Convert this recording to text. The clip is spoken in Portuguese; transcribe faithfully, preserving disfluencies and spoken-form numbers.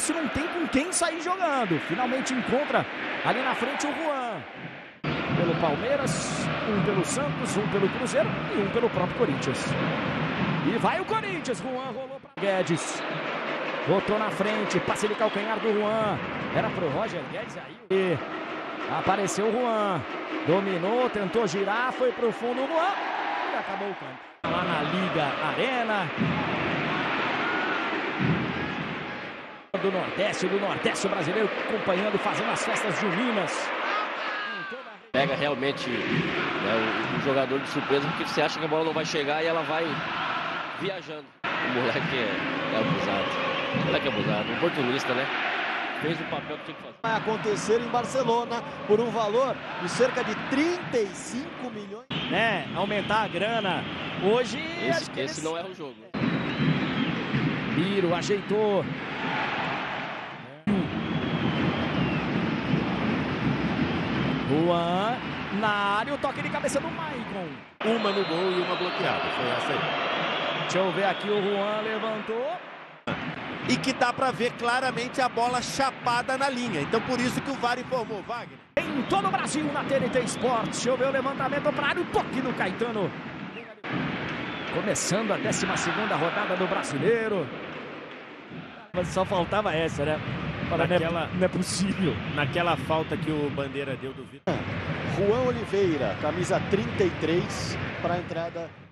passe, não tem com quem sair jogando. Finalmente encontra ali na frente o Ruan. Um pelo Palmeiras, um pelo Santos, um pelo Cruzeiro e um pelo próprio Corinthians. E vai o Corinthians, Ruan rolou para Guedes. Botou na frente, passe de calcanhar do Ruan. Era pro Roger Guedes aí. E apareceu o Ruan. Dominou, tentou girar, foi pro fundo o Ruan. E acabou o campo. Lá na Liga Arena. Do Nordeste, do Nordeste brasileiro, acompanhando, fazendo as festas juninas. Pega realmente, né, um jogador de surpresa, porque você acha que a bola não vai chegar e ela vai viajando. O moleque é, é abusado. O moleque é abusado, oportunista, né? Fez o papel que tinha que fazer. Vai acontecer em Barcelona por um valor de cerca de trinta e cinco milhões. Né, aumentar a grana. Hoje... Esse, esse eles... não erra o jogo. Biro ajeitou. Ruan, na área, o toque de cabeça do Maicon. Uma no gol e uma bloqueada, foi essa aí. Deixa eu ver aqui, o Ruan levantou. E que dá pra ver claramente a bola chapada na linha, então por isso que o V A R informou, Wagner. Em todo o Brasil, na T N T Sports, deixa eu ver o levantamento pra área, o toque do Caetano. Começando a décima segunda rodada do Brasileiro. Mas só faltava essa, né? Naquela, não é possível. Naquela falta que o Bandeira deu do Vitor. Ruan Oliveira, camisa trinta e três, para a entrada...